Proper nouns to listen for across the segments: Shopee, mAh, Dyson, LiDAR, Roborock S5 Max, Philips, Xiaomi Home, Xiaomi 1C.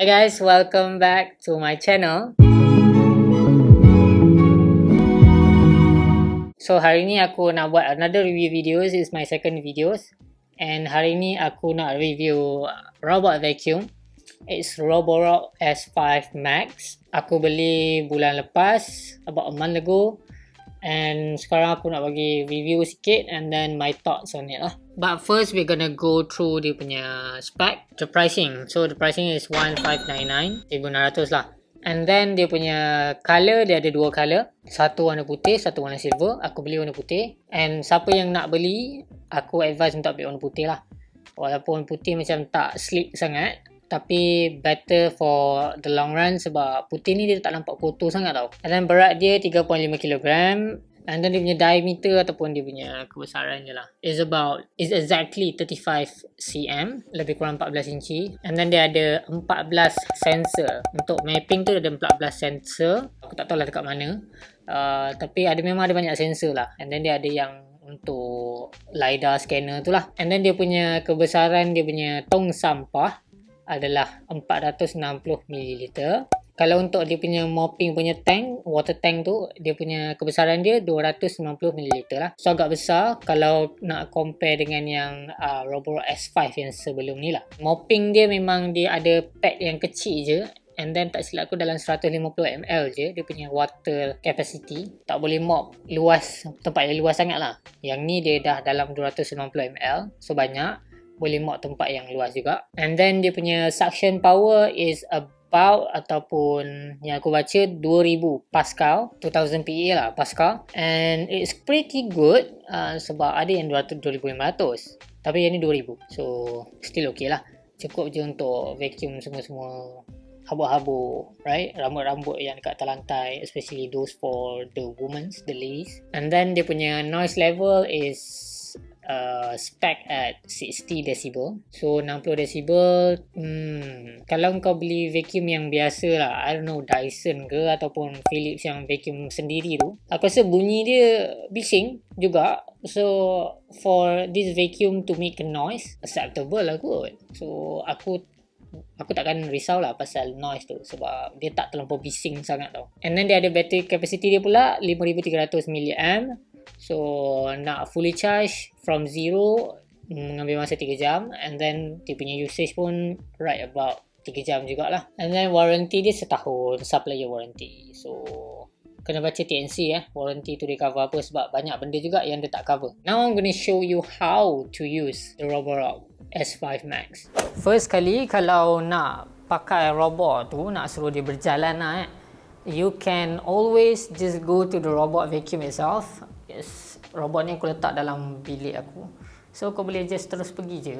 Hey guys, welcome back to my channel. So hari ni aku nak buat another review videos. It's my second videos. And hari ni aku nak review robot vacuum. It's Roborock S5 Max. Aku beli bulan lepas, about a month ago. And sekarang aku nak bagi review sikit and then my thoughts on it lah. But first we're gonna go through dia punya spec, the pricing. So the pricing is 1,599, 1,600 lah. And then dia punya colour, dia ada dua colour. Satu warna putih, satu warna silver. Aku beli warna putih. And siapa yang nak beli, aku advise untuk beli warna putih lah. Walaupun putih macam tak sleek sangat, tapi better for the long run sebab putih ni dia tak nampak kotor sangat tau. And then berat dia 3.5 kg, and then dia punya diameter ataupun dia punya kebesaran je lah is exactly 35 cm, lebih kurang 14 inci. And then dia ada 14 sensor. Untuk mapping tu ada 14 sensor. Aku tak tahu lah dekat mana. Tapi memang ada banyak sensor lah. And then dia ada yang untuk LiDAR scanner tu lah. And then dia punya kebesaran, dia punya tong sampah adalah 460 ml. Kalau untuk dia punya mopping punya tank, water tank tu, dia punya kebesaran dia 290 ml lah. So agak besar kalau nak compare dengan yang Roborock S5 yang sebelum ni lah. Mopping dia memang dia ada pad yang kecil je. And then tak silap aku dalam 150 ml je dia punya water capacity. Tak boleh mop luas, tempat yang luas sangat lah. Yang ni dia dah dalam 290 ml. So banyak, boleh mop tempat yang luas juga. And then dia punya suction power is about, ataupun yang aku baca, 2000 Pascal, 2000 PA lah, Pascal. And it's pretty good sebab ada yang 200, 2500, tapi yang ni 2000. So still okay lah. Cukup je untuk vacuum semua-semua habuk-habuk, right? Rambut-rambut yang dekat atas lantai, especially those for the women, the ladies. And then dia punya noise level is spec at 60 decibel. So 60 decibel, kalau kau beli vacuum yang biasa lah, I don't know, Dyson ke ataupun Philips yang vacuum sendiri tu, aku rasa bunyi dia bising juga. So for this vacuum to make a noise, acceptable lah kot. So aku takkan risau lah pasal noise tu sebab dia tak terlampau bising sangat tau. And then dia ada battery capacity dia pula 5300 mAh. So nak fully charge from zero mengambil masa 3 jam, and then dia punya usage pun right about 3 jam jugalah. And then warranty dia setahun, supplier warranty. So kena baca TNC warranty tu dia cover apa sebab banyak benda juga yang dia tak cover. Now I'm gonna show you how to use the Roborock S5 Max. First kali kalau nak pakai robot tu, nak suruh dia berjalan lah, you can always just go to the robot vacuum itself. Yes, robot ni aku letak dalam bilik aku. So kau boleh just terus pergi je.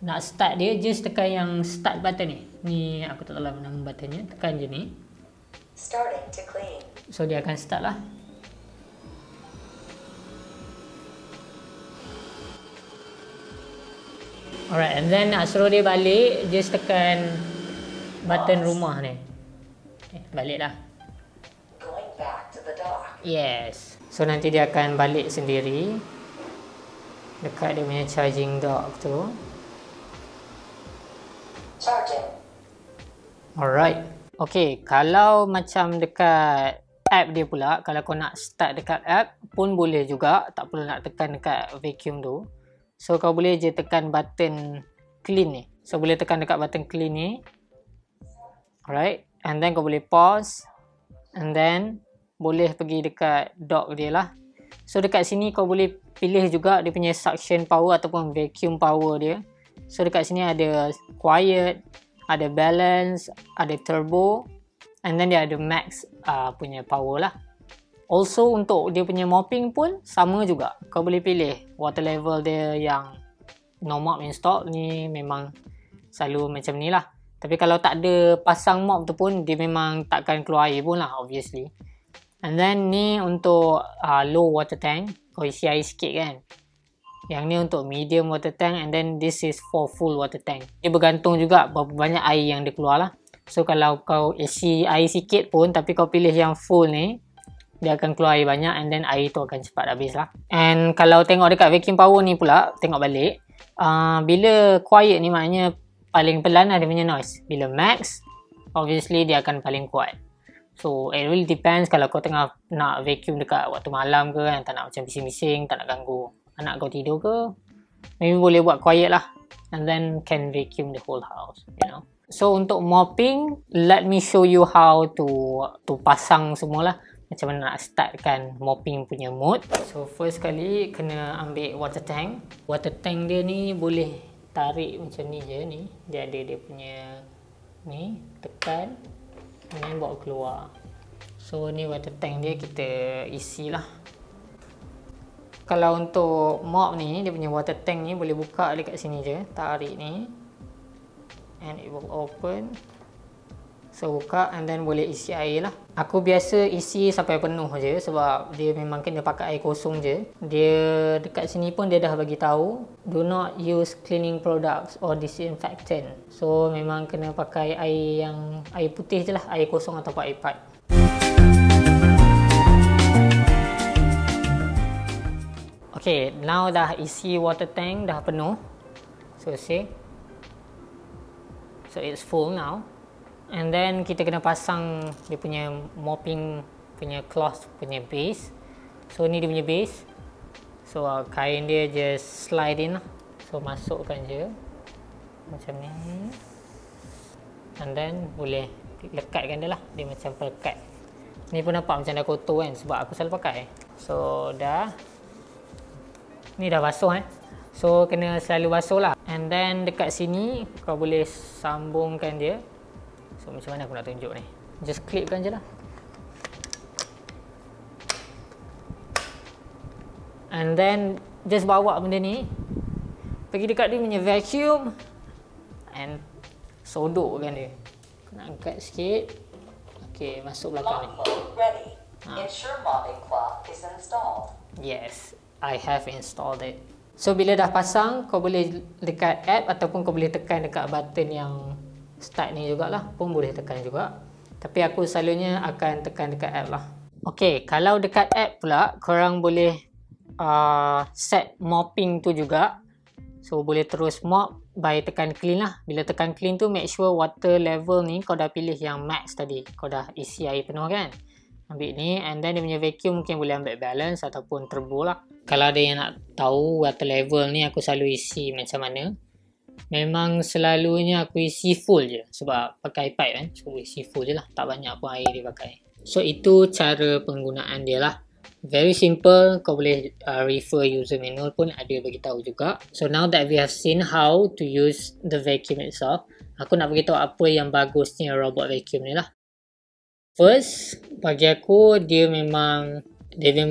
Nak start dia, just tekan yang start button ni. Ni aku tak tahu lah nama buttonnya, tekan je ni. Starting to clean. So dia akan start lah. Alright, and then nak suruh dia balik, just tekan button rumah ni. Balik lah. Yes. So nanti dia akan balik sendiri dekat dia punya charging dock tu. Charging. Alright. Okay, kalau macam dekat app dia pula, kalau kau nak start dekat app pun boleh juga, tak perlu nak tekan dekat vacuum tu. So kau boleh je tekan button clean ni. So boleh tekan dekat button clean ni. Alright. And then kau boleh pause. And then boleh pergi dekat dock dia lah. So dekat sini kau boleh pilih juga dia punya suction power ataupun vacuum power dia. So dekat sini ada quiet, ada balance, ada turbo, and then dia ada max punya power lah. Also untuk dia punya mopping pun sama juga. Kau boleh pilih water level dia yang no mop in stock ni memang selalu macam ni lah. Tapi kalau tak ada pasang mop tu pun dia memang takkan keluar air pun lah, obviously. And then ni untuk low water tank, kau isi air sikit kan. Yang ni untuk medium water tank, and then this is for full water tank. Dia bergantung juga berapa banyak air yang dia keluar lah. So kalau kau isi air sikit pun tapi kau pilih yang full ni, dia akan keluar air banyak and then air tu akan cepat habis lah. And kalau tengok dekat vacuum power ni pula, tengok balik, bila quiet ni maknanya paling pelan ada punya noise. Bila max, obviously dia akan paling kuat. So it really depends kalau kau tengah nak vacuum dekat waktu malam ke kan, tak nak macam bising-bising, tak nak ganggu anak kau tidur ke, maybe boleh buat quiet lah, and then can vacuum the whole house, you know. So untuk mopping, let me show you how to pasang semualah, macam mana nak startkan mopping punya mode. So first kali kena ambil water tank. Water tank dia ni boleh tarik macam ni je ni, dia ada dia punya ni, tekan and then bawa keluar. So ni water tank dia, kita isi lah. Kalau untuk mop ni, dia punya water tank ni boleh buka dekat sini je, tarik ni and it will open. So buka and then boleh isi air lah. Aku biasa isi sampai penuh je sebab dia memang kena pakai air kosong je. Dia dekat sini pun dia dah bagi tahu, do not use cleaning products or disinfectant. So memang kena pakai air yang air putih je lah, air kosong atau air pad. Okay, now dah isi water tank, dah penuh. So see, so it's full now. And then kita kena pasang dia punya mopping punya cloth punya base. So ni dia punya base. So kain dia just slide in lah. So masukkan je macam ni, and then boleh lekatkan dia lah. Dia macam pelekat. Ni pun nampak macam dah kotor kan sebab aku selalu pakai. So dah, ni dah basuh eh. So kena selalu basuh lah. And then dekat sini kau boleh sambungkan dia. So macam mana aku nak tunjuk ni, just clipkan je lah. And then just bawa benda ni pergi dekat dia punya vacuum and sodokkan dia. Kena angkat sikit. Okay, masuk belakang ni. Yes, I have installed it. So bila dah pasang, kau boleh dekat app ataupun kau boleh tekan dekat button yang start ni jugalah, pun boleh tekan juga. Tapi aku selalunya akan tekan dekat app lah. Okay, kalau dekat app pula, korang boleh set mopping tu juga. So boleh terus mop by tekan clean lah. Bila tekan clean tu, make sure water level ni kau dah pilih yang max tadi. Kau dah isi air penuh kan, ambil ni and then dia punya vacuum mungkin boleh ambil balance ataupun turbo lah. Kalau ada yang nak tahu water level ni aku selalu isi macam mana, memang selalunya aku isi full je sebab pakai pipe kan, so isi full je lah, tak banyak pun air dia pakai. So itu cara penggunaan dia lah, very simple. Kau boleh refer user manual pun ada bagi tahu juga. So now that we have seen how to use the vacuum itself, aku nak bagi tahu apa yang bagusnya robot vacuum ni lah. First, bagi aku dia memang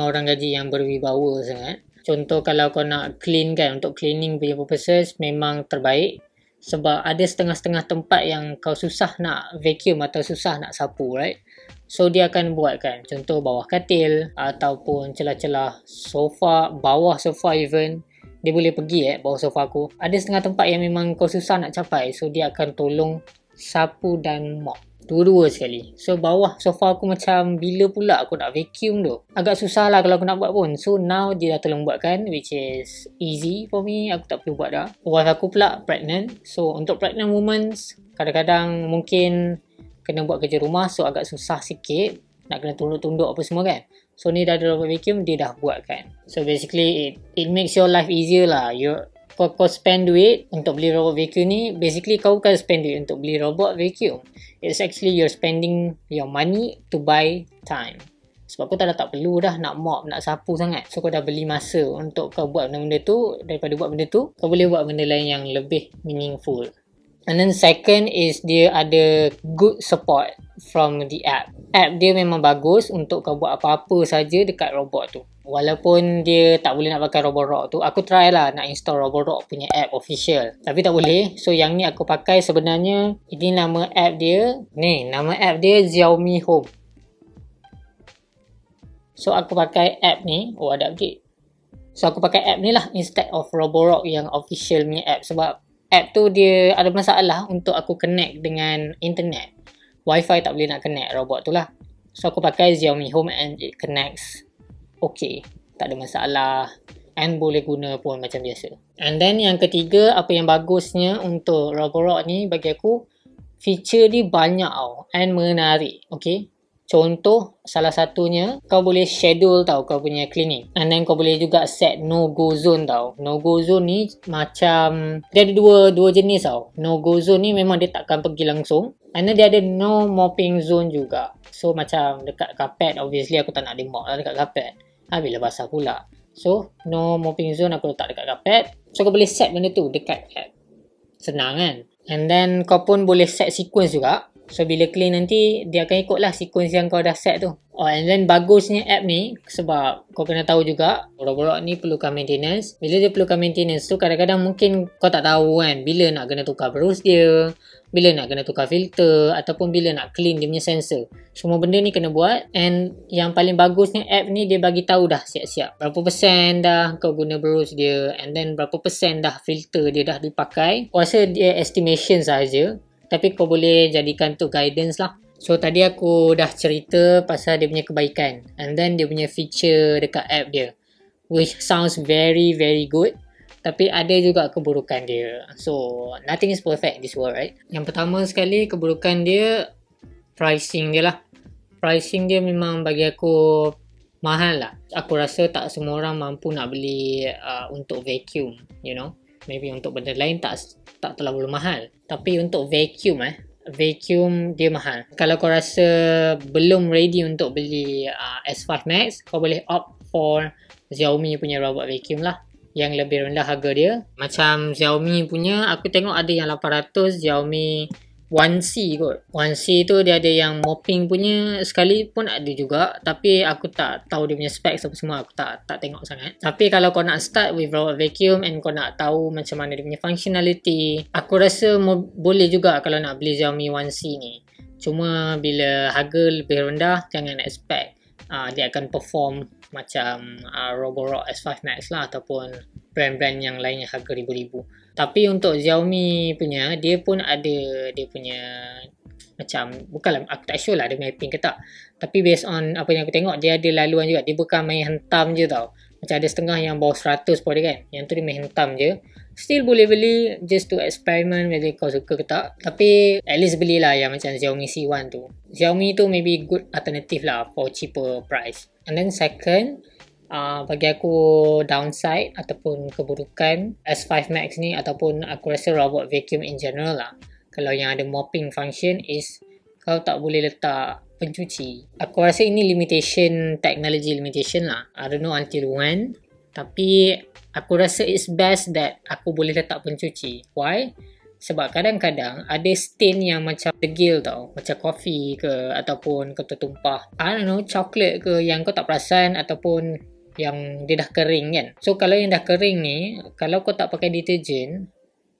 orang gaji yang berwibawa sangat. Contoh kalau kau nak clean kan, untuk cleaning punya purposes memang terbaik. Sebab ada setengah-setengah tempat yang kau susah nak vacuum atau susah nak sapu, right? So dia akan buatkan, contoh bawah katil ataupun celah-celah sofa, bawah sofa even. Dia boleh pergi bawah sofa aku. Ada setengah tempat yang memang kau susah nak capai, so dia akan tolong sapu dan mop. Dua-dua sekali. So bawah sofa aku macam bila pula aku nak vacuum tu, agak susah lah kalau aku nak buat pun. So now dia dah tolong buatkan, which is easy for me. Aku tak perlu buat dah. Wife aku pula pregnant, so untuk pregnant women kadang-kadang mungkin kena buat kerja rumah, so agak susah sikit, nak kena tunduk-tunduk apa semua kan. So ni dah ada robot vacuum, dia dah buatkan. So basically it makes your life easier lah. Kau spend duit untuk beli robot vacuum ni, basically kau bukan spend duit untuk beli robot vacuum. It's actually you're spending your money to buy time. Sebab kau tak perlu dah nak mop, nak sapu sangat. So kau dah beli masa untuk kau buat benda-benda tu. Daripada buat benda tu, kau boleh buat benda lain yang lebih meaningful. And then second is dia ada good support from the app. App dia memang bagus untuk kau buat apa-apa saja dekat robot tu. Walaupun dia tak boleh nak pakai Roborock tu, aku try lah nak install Roborock punya app official, tapi tak boleh. So yang ni aku pakai sebenarnya, ini nama app dia. Ni nama app dia Xiaomi Home. So aku pakai app ni. Oh, ada update. So aku pakai app ni lah instead of Roborock yang official punya app. Sebab app tu dia ada masalah untuk aku connect dengan internet. Wi-Fi tak boleh nak connect robot tu lah. So aku pakai Xiaomi Home and it connects. Okay, tak ada masalah. and boleh guna pun macam biasa. And then yang ketiga, apa yang bagusnya untuk Roborock ni bagi aku, feature dia banyak tau and menarik. Okay, contoh salah satunya, kau boleh schedule tau kau punya cleaning, and then kau boleh juga set no go zone tau. No go zone ni macam dia ada dua jenis tau. No go zone ni memang dia takkan pergi langsung, and then dia ada no mopping zone juga. So macam dekat kapet, obviously aku tak nak dia mop lah dekat kapet, bila basah pula. So no mopping zone aku letak dekat kapet, so kau boleh set benda tu dekat app. Senang kan? And then kau pun boleh set sequence juga. So bila clean nanti, dia akan ikutlah sequence yang kau dah set tu. Oh, and then bagusnya app ni, sebab kau kena tahu juga Roborock ni perlukan maintenance. Bila dia perlukan maintenance tu, kadang-kadang mungkin kau tak tahu kan bila nak kena tukar berus dia, bila nak kena tukar filter, ataupun bila nak clean dia punya sensor. Semua benda ni kena buat. And yang paling bagusnya app ni, dia bagi tahu dah siap-siap berapa persen dah kau guna berus dia, and then berapa persen dah filter dia dah dipakai. Kau rasa dia estimation saja, tapi kau boleh jadikan tu guidance lah. So tadi aku dah cerita pasal dia punya kebaikan, and then dia punya feature dekat app dia, which sounds very good. Tapi ada juga keburukan dia. So nothing is perfect this world, right? Yang pertama sekali keburukan dia, pricing dia lah. Pricing dia memang bagi aku mahal lah. Aku rasa tak semua orang mampu nak beli untuk vacuum, you know. Maybe untuk benda lain tak terlalu mahal, tapi untuk vacuum vacuum dia mahal. Kalau kau rasa belum ready untuk beli S5 Max, kau boleh opt for Xiaomi punya robot vacuum lah, yang lebih rendah harga dia. Macam Xiaomi punya, aku tengok ada yang 800, Xiaomi 1C kot. 1C tu dia ada yang mopping punya sekali pun ada juga, tapi aku tak tahu dia punya specs apa semua, aku tak tengok sangat. Tapi kalau kau nak start with robot vacuum and kau nak tahu macam mana dia punya functionality, aku rasa boleh juga kalau nak beli Xiaomi 1C ni. Cuma bila harga lebih rendah, jangan expect dia akan perform macam Roborock S5 Max lah, ataupun brand-brand yang lain yang harga ribu-ribu. Tapi untuk Xiaomi punya, dia pun ada dia punya macam, bukanlah, aku tak sure lah ada mapping ke tak, tapi based on apa yang aku tengok, dia ada laluan juga. Dia bukan main hentam je tau. Macam ada setengah yang bawah 100 pun dia kan, yang tu dia main hentam je. Still boleh beli just to experiment whether kau suka ke tak, tapi at least belilah yang macam Xiaomi C1 tu. Xiaomi tu maybe good alternative lah for cheaper price. And then second, bagi aku downside ataupun keburukan S5 Max ni, ataupun aku rasa robot vacuum in general lah, kalau yang ada mopping function is kau tak boleh letak pencuci. Aku rasa ini limitation, technology limitation lah. I don't know until when, tapi aku rasa it's best that aku boleh letak pencuci. Why? Sebab kadang-kadang ada stain yang macam degil tau, macam kopi ke, ataupun kau tertumpah, I don't know, coklat ke, yang kau tak perasan, ataupun yang dia dah kering kan. So kalau yang dah kering ni, kalau kau tak pakai deterjen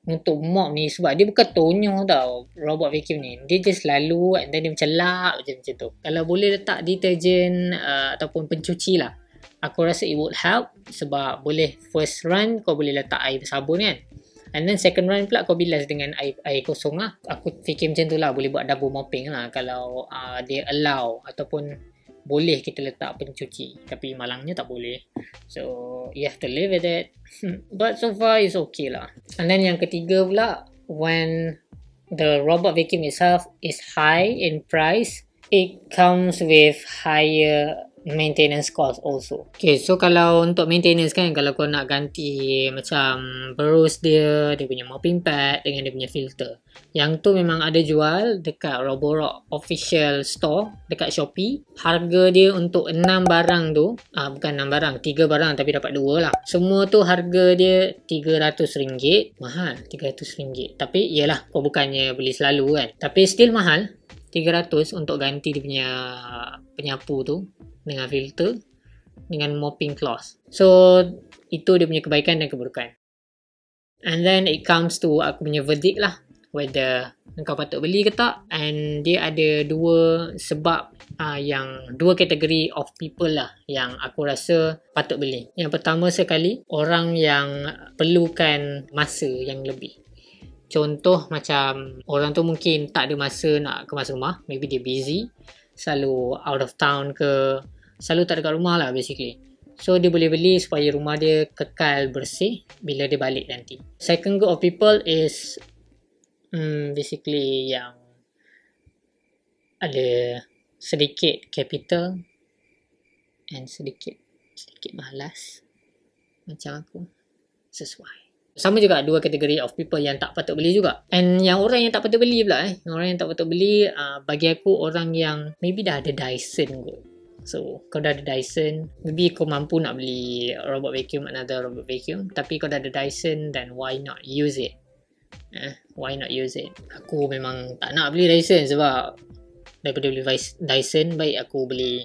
untuk mop ni, sebab dia bukan tonyo tau robot vacuum ni, dia just lalu and then dia macam lap macam tu. Kalau boleh letak deterjen ataupun pencuci lah, aku rasa it would help. Sebab boleh first run kau boleh letak air sabun kan, and then second run pula kau bilas dengan air kosong lah. Aku fikir macam tu lah, boleh buat double mopping lah kalau dia allow ataupun boleh kita letak pencuci. Tapi malangnya tak boleh, so you have to live with it. But so far it's okay lah. And then yang ketiga pula, when the robot vacuum itself is high in price, it comes with higher maintenance cost also. Okay, so kalau untuk maintenance kan, kalau kau nak ganti macam berus dia, dia punya mopping pad dengan dia punya filter, yang tu memang ada jual dekat Roborock official store dekat Shopee. Harga dia untuk 6 barang tu, bukan 6 barang, 3 barang tapi dapat 2 lah. Semua tu harga dia RM300. Mahal, RM300. Tapi iyalah, kau bukannya beli selalu kan, tapi still mahal. 300 untuk ganti dia punya penyapu tu dengan filter, dengan mopping cloth. So itu dia punya kebaikan dan keburukan. And then it comes to aku punya verdict lah, whether kau patut beli ke tak. And dia ada dua sebab, yang dua kategori of people lah yang aku rasa patut beli. Yang pertama sekali, orang yang perlukan masa yang lebih. Contoh macam orang tu mungkin tak ada masa nak kemas rumah, maybe dia busy, selalu out of town ke, selalu tak dekat rumah lah basically. So dia boleh beli supaya rumah dia kekal bersih bila dia balik nanti. Second group of people is basically yang ada sedikit capital and sedikit malas macam aku, sesuai. Sama juga dua kategori of people yang tak patut beli juga. And yang orang yang tak patut beli pula orang yang tak patut beli, bagi aku orang yang maybe dah ada Dyson kot. So, kau dah ada Dyson, maybe kau mampu nak beli robot vacuum, another robot vacuum, tapi kau dah ada Dyson, then why not use it? Why not use it? Aku memang tak nak beli Dyson sebab daripada beli Dyson, baik aku beli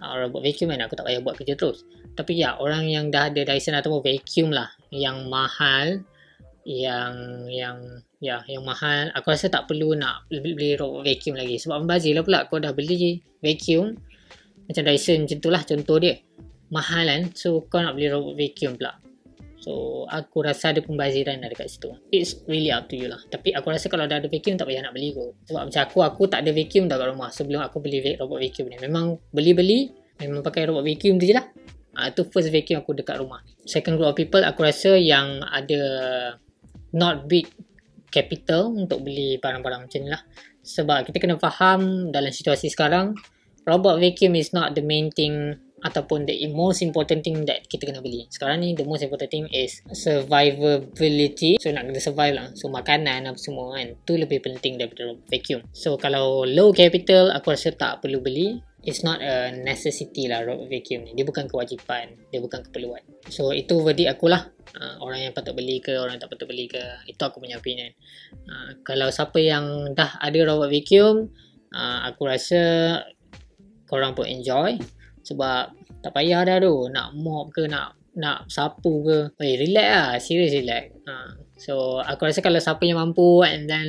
robot vacuum kan, aku tak payah buat kerja terus. Tapi ya, orang yang dah ada Dyson atau vacuum lah, yang mahal, yang mahal, aku rasa tak perlu nak beli robot vacuum lagi sebab membazir lah pula. Kau dah beli vacuum macam Dyson macam tu lah, contoh dia mahal kan, so kau nak beli robot vacuum pula, so aku rasa ada pembaziran lah dekat situ. It's really up to you lah, tapi aku rasa kalau dah ada vacuum tak payah nak beli kot. Sebab macam aku tak ada vacuum dah kat rumah sebelum aku beli robot vacuum ni. Memang beli-beli, memang pakai robot vacuum tu je lah. Itu first vacuum aku dekat rumah. Second group of people, aku rasa yang ada not big capital untuk beli barang-barang macam ni lah. Sebab kita kena faham dalam situasi sekarang, robot vacuum is not the main thing ataupun the most important thing that kita kena beli. Sekarang ni the most important thing is survivability. So nak kena survive lah. So makanan apa semua kan, tu lebih penting daripada vacuum. So kalau low capital, aku rasa tak perlu beli. It's not a necessity lah robot vacuum ni. Dia bukan kewajipan, dia bukan keperluan. So itu verdict akulah. Orang yang patut beli ke, orang yang tak patut beli ke, itu aku punya opinion. Kalau siapa yang dah ada robot vacuum, aku rasa korang pun enjoy. Sebab tak payah dah tu nak mop ke, nak sapu ke. Relax lah, serius relax. So aku rasa kalau siapa yang mampu and then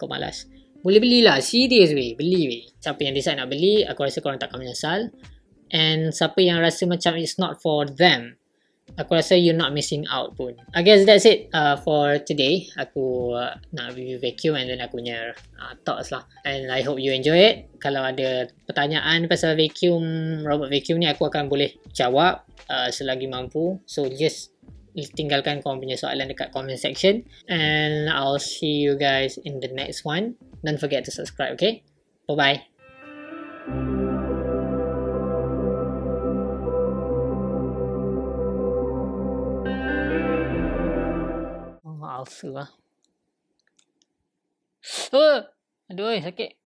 kau malas, boleh belilah, serius weh, beli weh. Siapa yang decide nak beli, aku rasa korang takkan menyesal. And siapa yang rasa macam it's not for them, aku rasa you're not missing out pun. I guess that's it for today. Aku nak review vacuum and then aku punya thoughts lah. And I hope you enjoy it. Kalau ada pertanyaan pasal vacuum, robot vacuum ni, aku akan boleh jawab selagi mampu. So just tinggalkan korang punya soalan dekat comment section. And I'll see you guys in the next one. Don't forget to subscribe, okay? Bye-bye. Alsu lah. Aduh, sakit.